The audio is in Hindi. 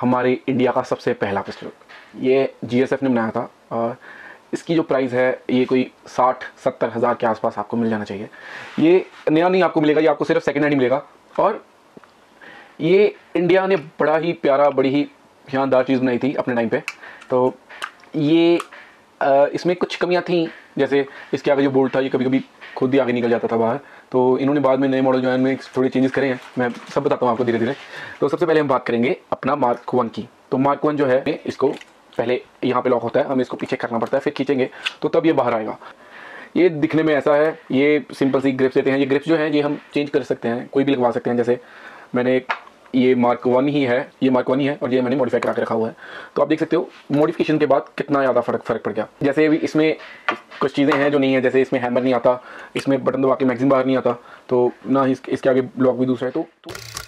हमारे इंडिया का सबसे पहला पिस्टल। ये GSF ने बनाया था और इसकी जो प्राइस है ये कोई 60-70 हज़ार के आसपास आपको मिल जाना चाहिए। ये नया नहीं आपको मिलेगा, ये आपको सिर्फ सेकेंड हैंड मिलेगा। और ये इंडिया ने बड़ा ही प्यारा, बड़ी ही शानदार चीज़ बनाई थी अपने टाइम पे। तो ये इसमें कुछ कमियां थीं, जैसे इसके आगे जो बोल्ट था ये कभी कभी खुद ही आगे निकल जाता था बाहर। तो इन्होंने बाद में नए मॉडल जो है उनमें थोड़े चेंजेस करे हैं, मैं सब बताता हूँ आपको धीरे धीरे। तो सबसे पहले हम बात करेंगे अपना Mark 1 की। तो Mark 1 जो है इसको पहले यहाँ पे लॉक होता है, हमें इसको पीछे करना पड़ता है, फिर खींचेंगे तो तब ये बाहर आएगा। ये दिखने में ऐसा है, ये सिंपल सी ग्रिप्स देते हैं। ये ग्रिप्स जो है ये हम चेंज कर सकते हैं, कोई भी लगवा सकते हैं। जैसे मैंने ये Mark 1 ही है, ये Mark 1 ही है और ये मैंने मॉडिफाई करा के रखा हुआ है। तो आप देख सकते हो मॉडिफिकेशन के बाद कितना ज़्यादा फ़र्क पड़ गया। जैसे अभी इसमें कुछ चीज़ें हैं जो नहीं है, जैसे इसमें हैमर नहीं आता, इसमें बटन दबा के मैगजीन बाहर नहीं आता, तो ना इसके आगे ब्लॉक भी दूसरा है। तो